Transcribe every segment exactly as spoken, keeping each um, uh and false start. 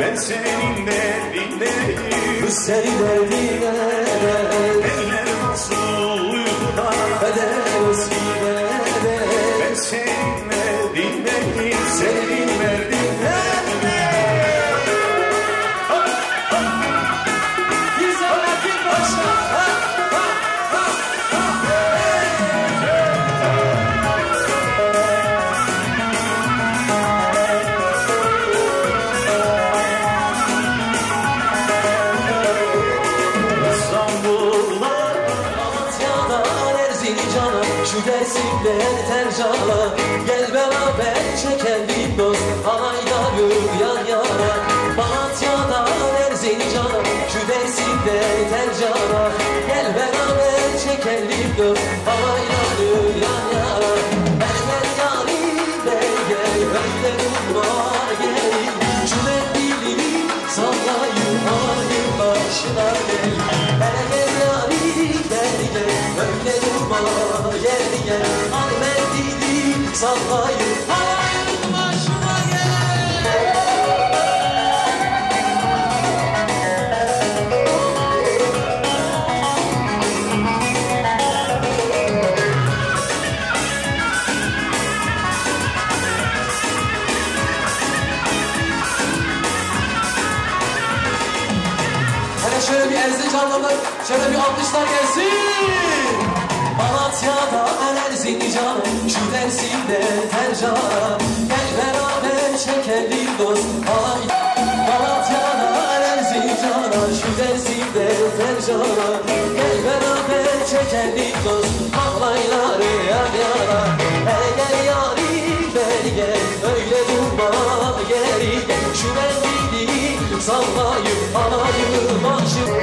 Ben senin derdindeyim, bu senin derdine eller masumuyla kader eskide de. Ben senin derdindeyim, senin derdine. Biz anakın başına. Erzincan'a, şu dersinler tercana, gel beraber çekelim dost, Haydar Uyanca yana. Malatya'dan Erzincan'a, şu dersinler tercana, gel beraber çekelim dost, Haydar Uyanca yana. Berber yarim berber, öyle durmar gel, şu mendilini sallayın halim başına gel. Berber yarim berber, öyle durmar gel gel, al mendilini sallayın halim başına gel. Şöyle bir Erzincanlılar, şöyle bir alkışlar gelsin. Malatya'da Erzincan, şu dersinde tercana, gel beraber çekelim dost. Malatya'da Erzincan, şu dersinde tercana, gel beraber çekelim dost. Havlayları yan yana, el gel yarim gel gel, öyle durma geri gel. Şu mendili sallayıp alayım başım.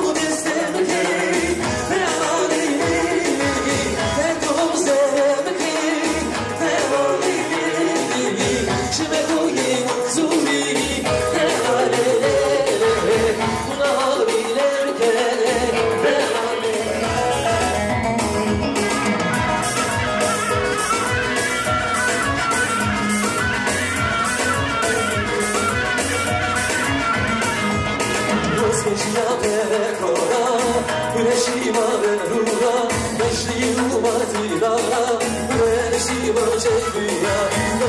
Başlayın bu batırara, bu her şey bacak dünya.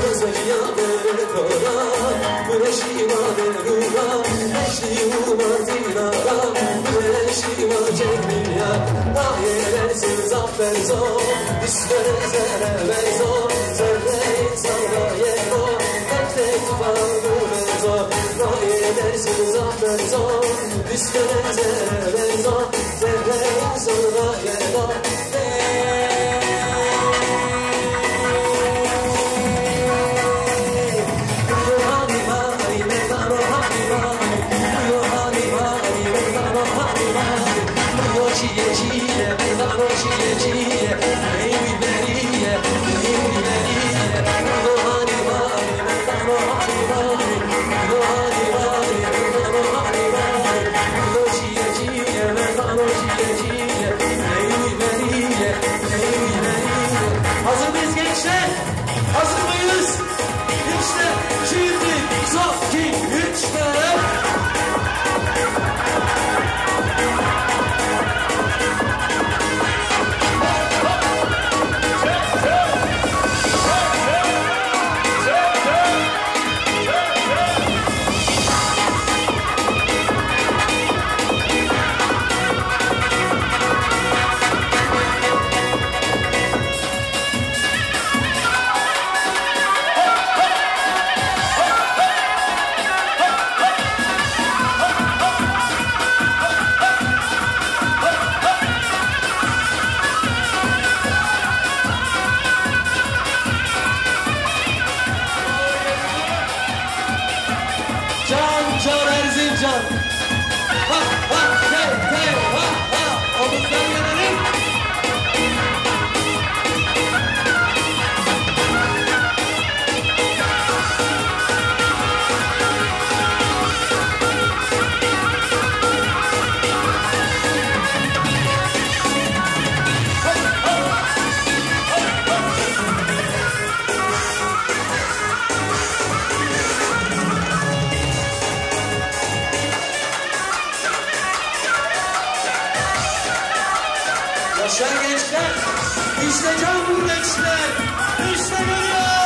İşte can burada işler, işte geliyor.